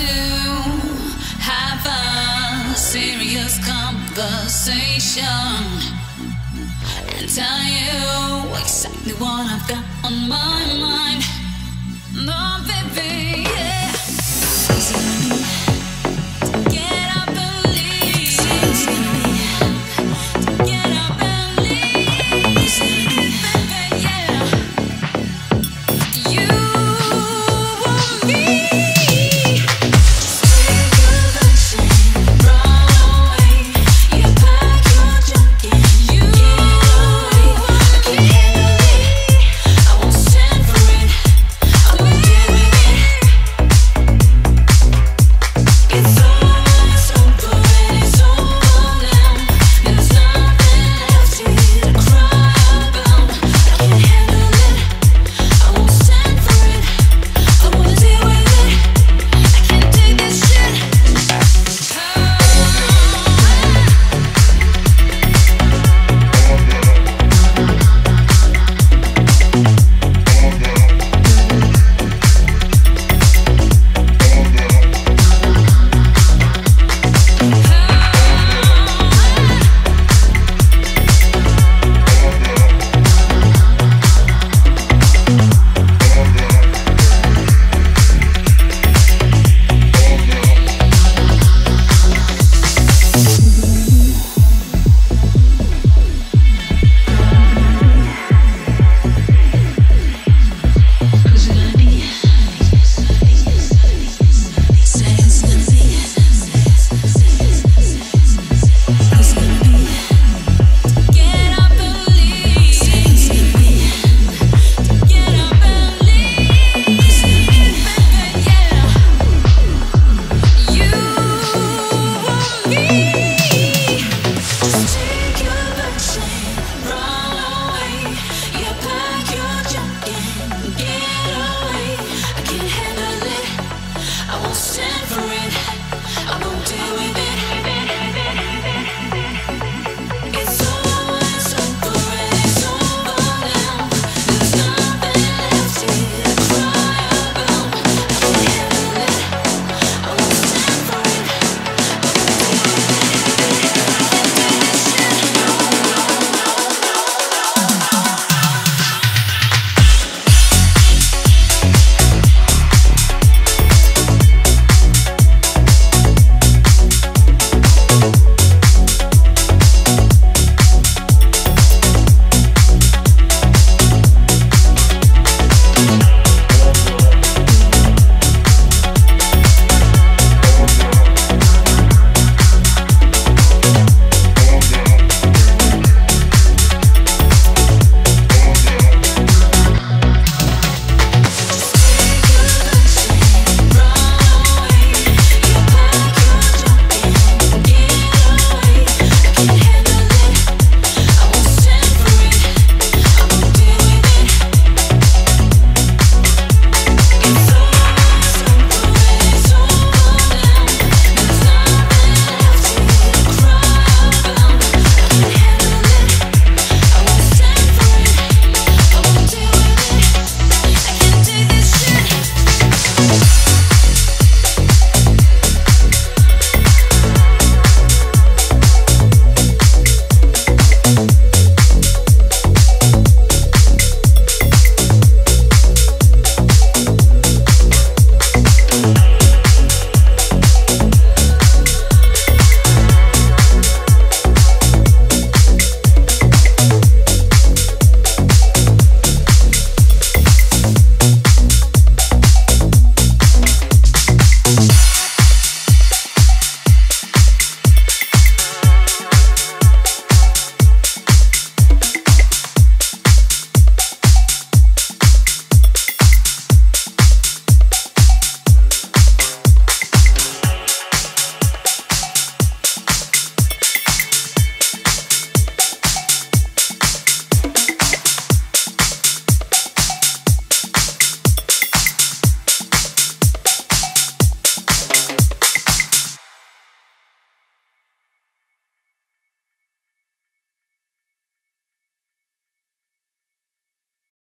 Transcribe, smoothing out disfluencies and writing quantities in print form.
to have a serious conversation and tell you exactly what I've got on my mind.